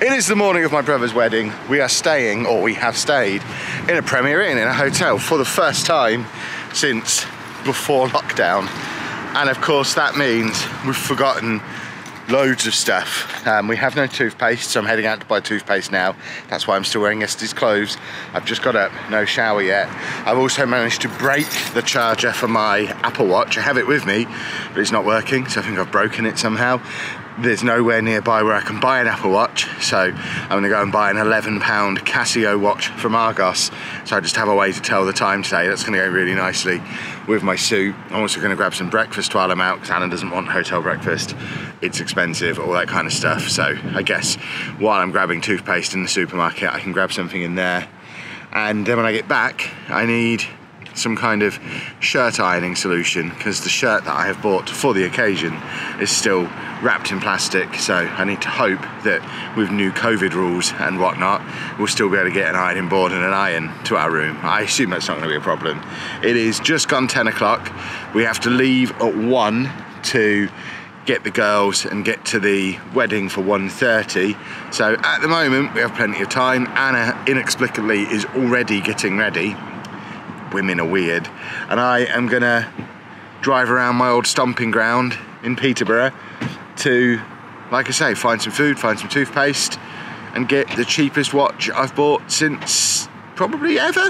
It is the morning of my brother's wedding. We are staying, or we have stayed, in a Premier Inn, in a hotel, for the first time since before lockdown. And of course that means we've forgotten loads of stuff. We have no toothpaste, so I'm heading out to buy toothpaste now. That's why I'm still wearing yesterday's clothes. I've just got up, no shower yet. I've also managed to break the charger for my Apple Watch. I have it with me, but it's not working, so I think I've broken it somehow. There's nowhere nearby where I can buy an Apple Watch, so I'm gonna go and buy an £11 Casio watch from Argos, so I just have a way to tell the time today. That's gonna go really nicely with my suit. I'm also gonna grab some breakfast while I'm out, because Anna doesn't want hotel breakfast. It's expensive, all that kind of stuff. So I guess while I'm grabbing toothpaste in the supermarket, I can grab something in there. And then when I get back, I need some kind of shirt ironing solution, because the shirt that I have bought for the occasion is still wrapped in plastic, so I need to hope that with new COVID rules and whatnot, we'll still be able to get an ironing board and an iron to our room. I assume that's not going to be a problem. It is just gone 10 o'clock. We have to leave at 1 to get the girls and get to the wedding for 1:30. So at the moment, we have plenty of time. Anna inexplicably is already getting ready. Women are weird. And I am gonna drive around my old stomping ground in Peterborough to, like I say, find some food, find some toothpaste, and get the cheapest watch I've bought since probably ever.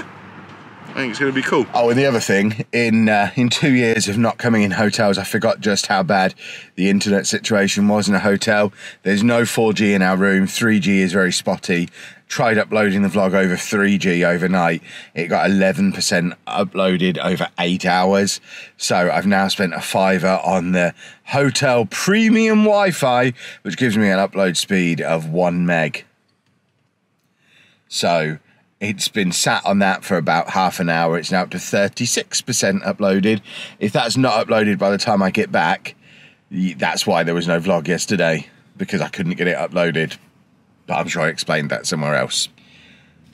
I think it's gonna be cool. Oh, and the other thing, in 2 years of not coming in hotels, I forgot just how bad the internet situation was in a hotel. There's no 4G in our room, 3G is very spotty. Tried uploading the vlog over 3G overnight. It got 11% uploaded over 8 hours. So I've now spent a £5 on the hotel premium Wi-Fi, which gives me an upload speed of 1 meg. So it's been sat on that for about half an hour. It's now up to 36% uploaded. If that's not uploaded by the time I get back, that's why there was no vlog yesterday, because I couldn't get it uploaded. But I'm sure I explained that somewhere else.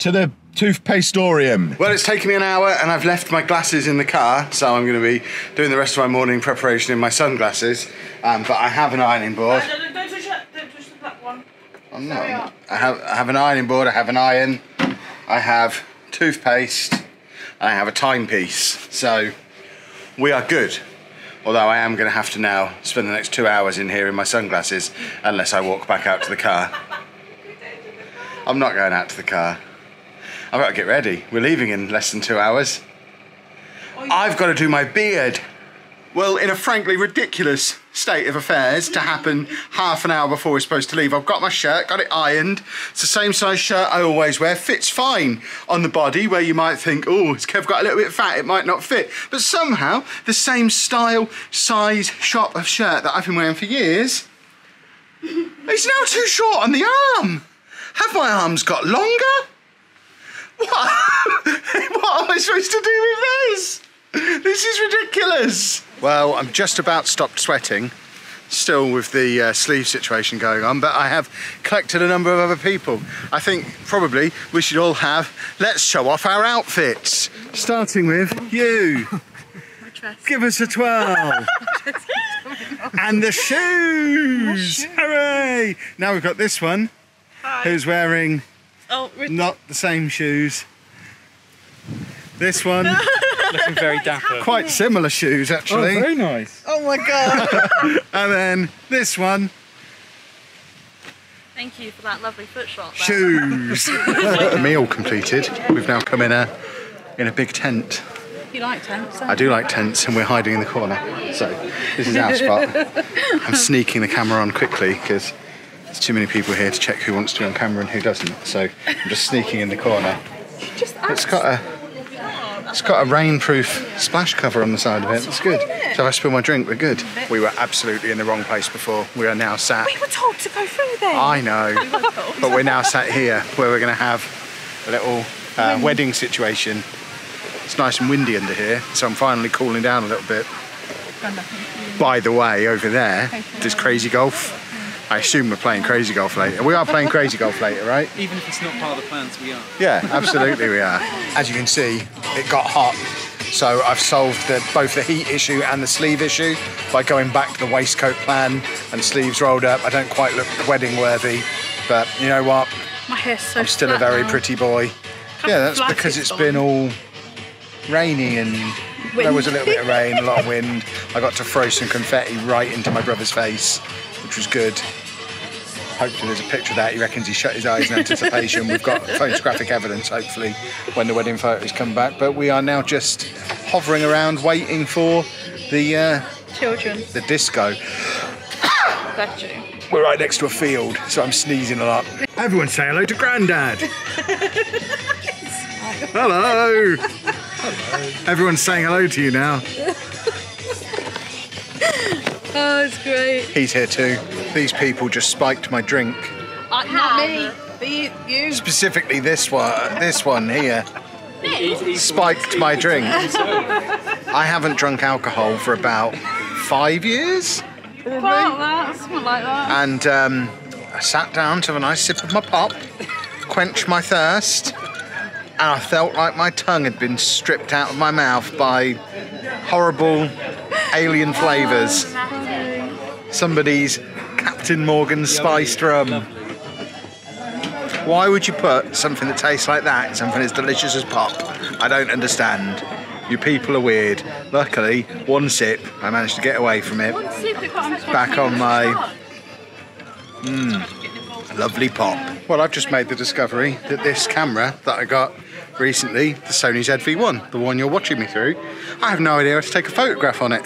To the toothpasteorium. Well, it's taken me an hour and I've left my glasses in the car, so I'm going to be doing the rest of my morning preparation in my sunglasses. But I have an ironing board. Don't touch that. Don't touch the black one. I'm not. I have an ironing board. I have an iron. I have toothpaste. I have a timepiece. So we are good. Although I am going to have to now spend the next 2 hours in here in my sunglasses, unless I walk back out to the car. I'm not going out to the car. I've got to get ready. We're leaving in less than 2 hours. Oh, yeah. I've got to do my beard. Well, in a frankly ridiculous state of affairs to happen half an hour before we're supposed to leave, I've got my shirt, got it ironed. It's the same size shirt I always wear. Fits fine on the body, where you might think, oh, it's Kev got a little bit fat, it might not fit. But somehow, the same style, size, shop of shirt that I've been wearing for years, it's now too short on the arm. Have my arms got longer? What? What am I supposed to do with this? This is ridiculous. Well, I'm just about stopped sweating, still with the sleeve situation going on, but I have collected a number of other people. I think probably we should all have, let's show off our outfits. Starting with you. My dress. Give us a 12. And the shoes. Hooray. Now we've got this one. Who's wearing not the same shoes. This one. Looking very dapper. Quite similar shoes, actually. Oh, very nice. Oh, my God. And then this one. Thank you for that lovely foot shot. Shoes. Meal completed. We've now come in a big tent. You like tents? I do like tents, and we're hiding in the corner. So this is our spot. I'm sneaking the camera on quickly, because there's too many people here to check who wants to be on camera and who doesn't, so I'm just sneaking in the corner. It's got a rainproof splash cover on the side of it. It's good. So if I spill my drink, we're good. We were absolutely in the wrong place before. We are now sat. We were told to go through there. I know, but we're now sat here where we're going to have a little wedding situation. It's nice and windy under here, so I'm finally cooling down a little bit. By the way, over there, there's crazy golf. I assume we're playing crazy golf later. We are playing crazy golf later, right? Even if it's not part of the plans, we are. Yeah, absolutely we are. As you can see, it got hot. So I've solved both the heat issue and the sleeve issue by going back to the waistcoat plan and sleeves rolled up. I don't quite look wedding worthy, But you know what? My hair's so I'm still a very pretty boy. Yeah, that's because it's been all rainy and there was a little bit of rain, a lot of wind. I got to throw some confetti right into my brother's face, which was good. Hopefully there's a picture of that. He reckons he shut his eyes in anticipation. We've got photographic evidence, hopefully, when the wedding photos come back. But we are now just hovering around waiting for the... children. The disco. Got you. We're right next to a field, so I'm sneezing a lot. Everyone say hello to Grandad. Hello. Hello. Everyone's saying hello to you now. Oh, it's great. He's here too. These people just spiked my drink. Not me, but you. Specifically this one here. Spiked my drink. I haven't drunk alcohol for about 5 years. About that, something like that. And I sat down to have a nice sip of my pop, quenched my thirst, and I felt like my tongue had been stripped out of my mouth by horrible alien flavours. Somebody's Captain Morgan spiced rum. Why would you put something that tastes like that in something as delicious as pop? I don't understand. You people are weird. Luckily, one sip, I managed to get away from it. Back on my lovely pop. Well, I've just made the discovery that this camera that I got recently, the Sony ZV-1, the one you're watching me through, I have no idea how to take a photograph on it.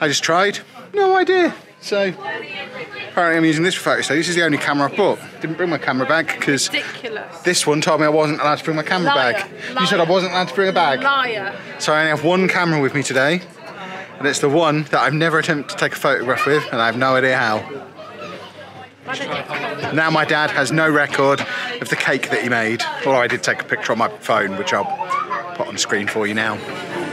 I just tried, no idea. So, apparently I'm using this for photos. So this is the only camera I've bought. Didn't bring my camera bag because this one told me I wasn't allowed to bring my camera bag. You said I wasn't allowed to bring a bag. Liar. So I only have one camera with me today, and it's the one that I've never attempted to take a photograph with, and I have no idea how. Now my dad has no record of the cake that he made, although I did take a picture on my phone, which I'll put on screen for you now.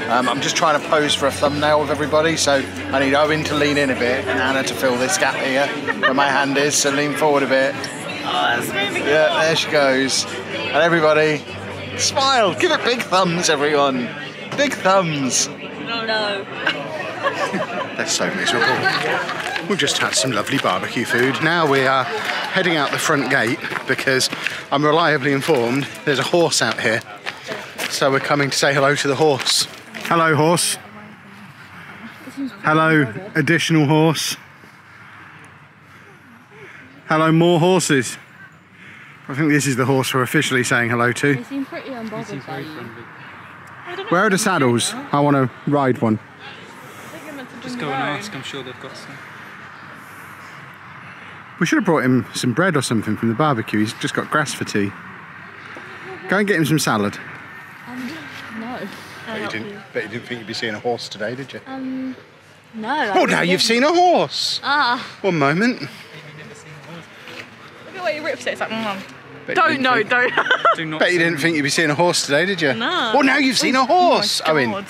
I'm just trying to pose for a thumbnail with everybody, so I need Owen to lean in a bit and Anna to fill this gap here where my hand is, so lean forward a bit. Oh, that's really good. Yeah, there she goes. And everybody, smile, give it big thumbs, everyone. Big thumbs. No. They're so miserable. We've just had some lovely barbecue food. Now we are heading out the front gate because I'm reliably informed there's a horse out here. So we're coming to say hello to the horse. Hello, horse. Hello, additional horse. Hello, more horses. I think this is the horse we're officially saying hello to. They seem pretty unbothered by you. Where are the saddles? I want to ride one. Just go and ask, I'm sure they've got some. We should have brought him some bread or something from the barbecue. He's just got grass for tea. Go and get him some salad. No. Bet you didn't think you'd be seeing a horse today, did you? No. Oh, now you've seen a horse! Ah. One moment. You've never seen a horse. Look at the way he rips it, it's like, don't. Bet you didn't think you'd be seeing a horse today, did you? No. Oh, now you've seen a horse! Oh, Owen.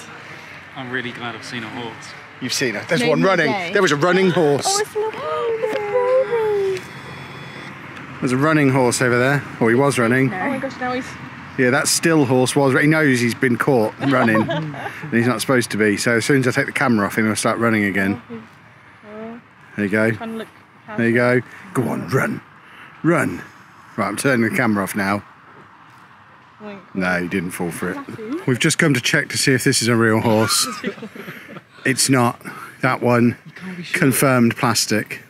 I'm really glad I've seen a horse. You've seen her. There's one running. There was a running horse. Oh, it's a baby. There's a running horse over there. Or he was running. No. Oh my gosh, now he's... Yeah, that still horse was. He knows he's been caught running. And he's not supposed to be. So as soon as I take the camera off him, he'll start running again. There you go. There you go. Go on, run. Run. Right, I'm turning the camera off now. No, he didn't fall for it. We've just come to check to see if this is a real horse. It's not. That one, sure. Confirmed plastic.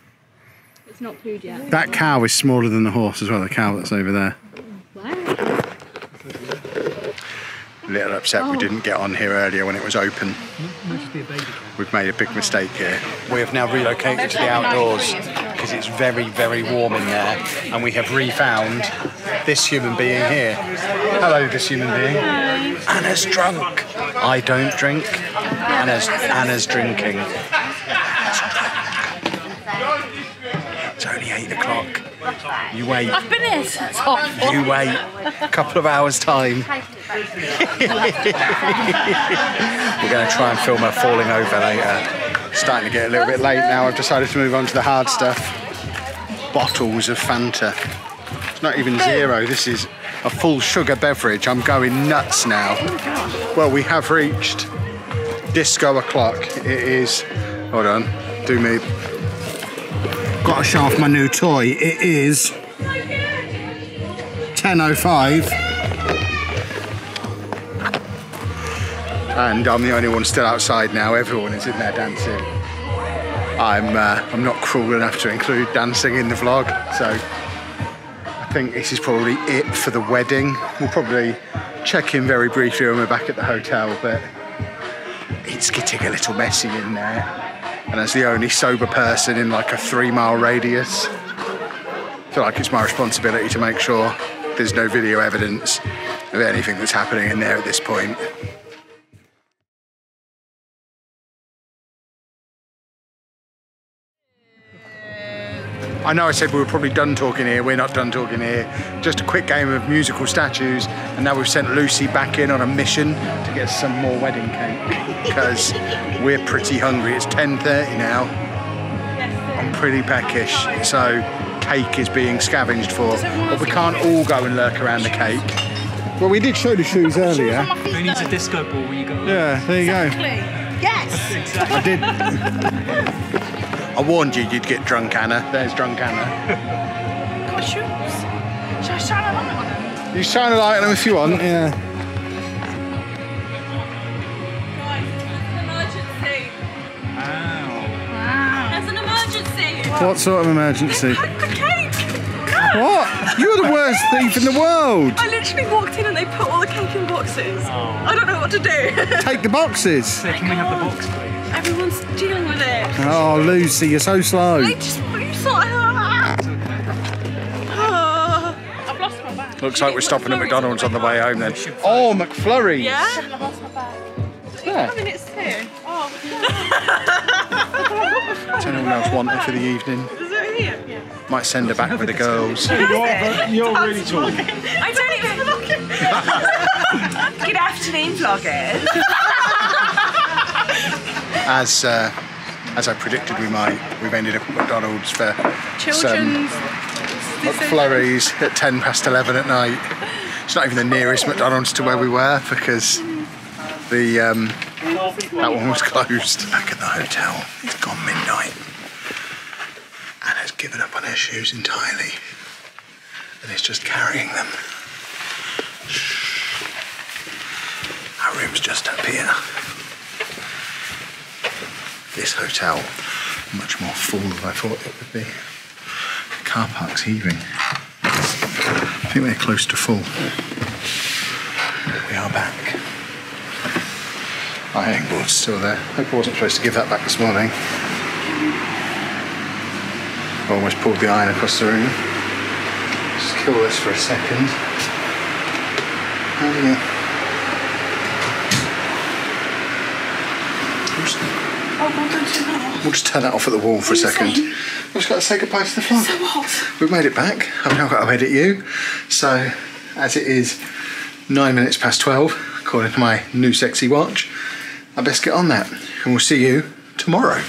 It's not food yet. That cow is smaller than the horse as well, the cow that's over there. Wow. A little upset we didn't get on here earlier when it was open. We've made a big mistake here. We have now relocated to the outdoors because it's very, very warm in there, and we have re-found this human being here. Hello, this human being. Anna's drunk. I don't drink. Anna's drinking. It's only 8 o'clock. You wait. I've been here. It's awful. You wait. A couple of hours time. We're going to try and film her falling over later. It's starting to get a little bit late now. I've decided to move on to the hard stuff. Bottles of Fanta. It's not even zero. This is a full sugar beverage. I'm going nuts now. Well, we have reached disco o'clock. It is, hold on, do me. Got to show off my new toy. It is 10:05 and I'm the only one still outside now. Everyone is in there dancing. I'm not cruel enough to include dancing in the vlog, so I think this is probably it for the wedding. We'll probably check in very briefly when we're back at the hotel, but it's getting a little messy in there. And as the only sober person in like a 3 mile radius, I feel like it's my responsibility to make sure there's no video evidence of anything that's happening in there at this point. I know I said we were probably done talking here. We're not done talking here. Just a quick game of musical statues, and now we've sent Lucy back in on a mission to get some more wedding cake because we're pretty hungry. It's 10:30 now. I'm pretty peckish, so cake is being scavenged for, but we can't all go and lurk around the cake. Well, we did show the shoes earlier. Who needs a disco ball where you go? Yeah, there you exactly. Go. Yes. Exactly. I did. I warned you, you'd get drunk, Anna. There's drunk Anna. Got my shoes. Shall I shine a light on them? You shine a light on them if you want, yeah. Guys, there's an emergency. Wow. There's an emergency. What sort of emergency? The cake. No. What? You're the worst thief in the world. I literally walked in and they put all the cake in boxes. Oh. I don't know what to do. Take the boxes. So can we have the box, please? Everyone's dealing with it. Oh, Lucy, you're so slow. I just want to sort her. I've lost my bag. Looks like we're stopping at McDonald's on the way home then. Oh, McFlurry. Yeah? I've lost my bag. Yeah. 5 minutes too. Oh. Does anyone else want her for the evening? Is it here? Yeah. Might send her back with the girls. You're really tall. I don't even vlogging. Good afternoon, vloggers. As I predicted we might, we've ended up at McDonald's for children's McFlurries at 10 past 11 at night. It's not even the nearest McDonald's to where we were because the that one was closed. Back at the hotel, it's gone midnight. Anna's given up on her shoes entirely and is just carrying them. Our room's just up here. This hotel, much more full than I thought it would be. The car park's heaving. I think we're close to full. We are back. My hangboard's still there. Hope I wasn't supposed to give that back this morning. I almost pulled the iron across the room. Just kill this for a second. How do you... We'll just turn that off at the wall for a second. I've just got to say goodbye to the vlog. So what? We've made it back. I've now got to edit you. So, as it is 9 minutes past 12, according to my new sexy watch, I best get on that. And we'll see you tomorrow.